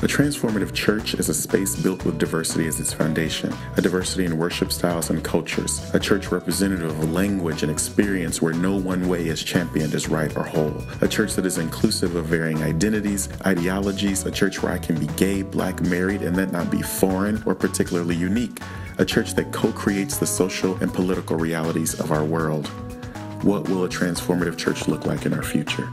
The transformative church is a space built with diversity as its foundation, a diversity in worship styles and cultures, a church representative of language and experience where no one way is championed as right or whole, a church that is inclusive of varying identities, ideologies, a church where I can be gay, black, married, and that not be foreign or particularly unique, a church that co-creates the social and political realities of our world. What will a transformative church look like in our future?